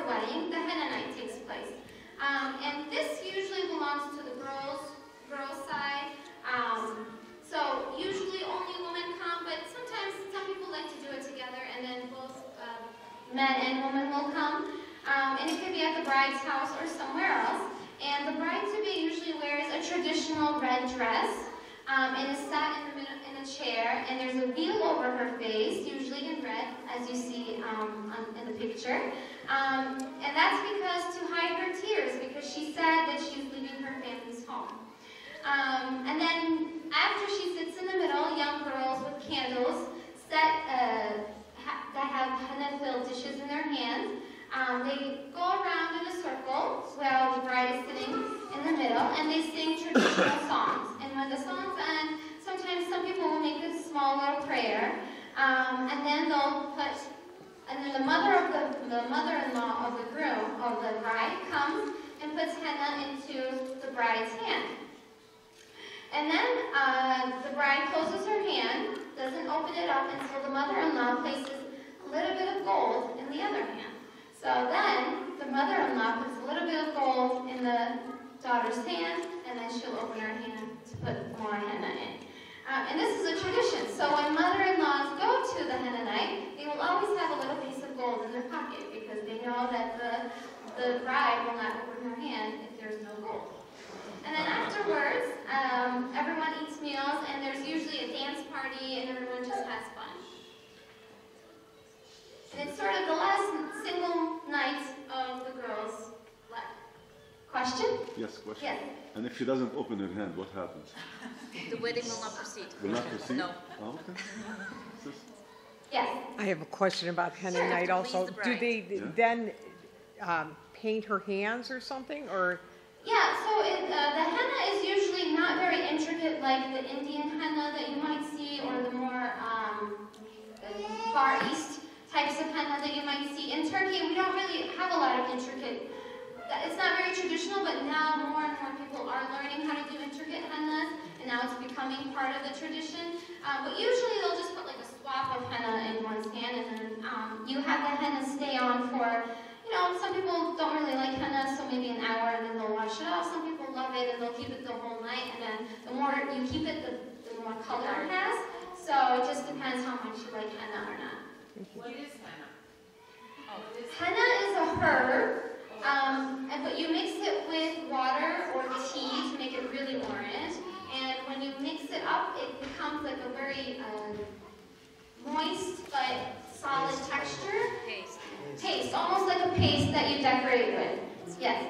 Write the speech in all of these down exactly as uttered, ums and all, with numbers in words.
the wedding, the henna night takes place. Um, and this usually belongs to the girls, girls' side. Um, so usually only women come, but sometimes some people like to do it together, and then both uh, men and women will come. Um, and it could be at the bride's house or somewhere else. And the bride-to-be usually wears a traditional red dress um, and is sat in the middle in a chair, and there's a veil over her face, usually in red, as you see um, on, in the picture. Um, and that's because to hide her tears, because she's sad that she's leaving her family's home. Um, and then after she sits in the middle, young girls with candles set, uh, ha that have henna-filled dishes in their hands. Um, they go around in a circle while the bride is sitting in the middle, and they sing traditional songs. And when the songs end, sometimes some people will make a small little prayer, um, and then they'll put. And then the mother of the, the mother-in-law of the groom of the bride comes and puts henna into the bride's hand. And then uh, the bride closes her hand, doesn't open it up until the mother-in-law places a little bit of gold in the other hand. So then, the mother-in-law puts a little bit of gold in the daughter's hand, and then she'll open her hand to put more henna in. Um, and this is a tradition. So when mother-in-laws go to the henna night, they will always have a little piece of gold in their pocket, because they know that the, the bride will not open her hand if there's no gold. And then afterwards, um, everyone eats meals, and there's usually a dance party, and everyone just has fun. And it's sort of the last single night of the girl's life. Question? Yes, question. Yes. And if she doesn't open her hand, what happens? The wedding will not proceed. Will not proceed? No. Oh, okay. Yes. I have a question about henna sure, night also. The Do they yeah. then um, paint her hands or something? Or? Yeah, so it, uh, the henna is usually not very intricate like the Indian henna that you might see, or the more um, the Far East types of henna that you might see. In Turkey, we don't really have a lot of intricate, it's not very traditional, but now more and more people are learning how to do intricate hennas, and now it's becoming part of the tradition. Uh, but usually they'll just put like a swab of henna in one's hand, and then um, you have the henna stay on for, you know, some people don't really like henna, so maybe an hour, and then they'll wash it off. Some people love it, and they'll keep it the whole night, and then the more you keep it, the, the more color it has. So it just depends how much you like henna or not. What is henna? Oh, henna is a herb, um, and, but you mix it with water or tea to make it really orange. And when you mix it up, it becomes like a very uh, moist but solid texture. Paste. Paste, almost like a paste that you decorate with. Yes.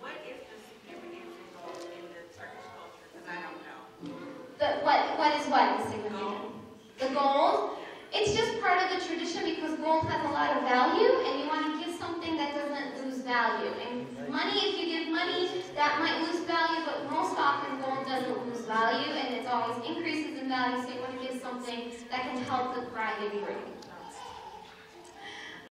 What is the significance involved in the Turkish culture? Because I don't know. The, what, what is what the significance? The gold? It's just part of the tradition because gold has a lot of value, and you want to give something that doesn't lose value. And money, if you give money, that might lose value, but most often gold doesn't lose value, and it always increases in value, so you want to give something that can help the bride and groom.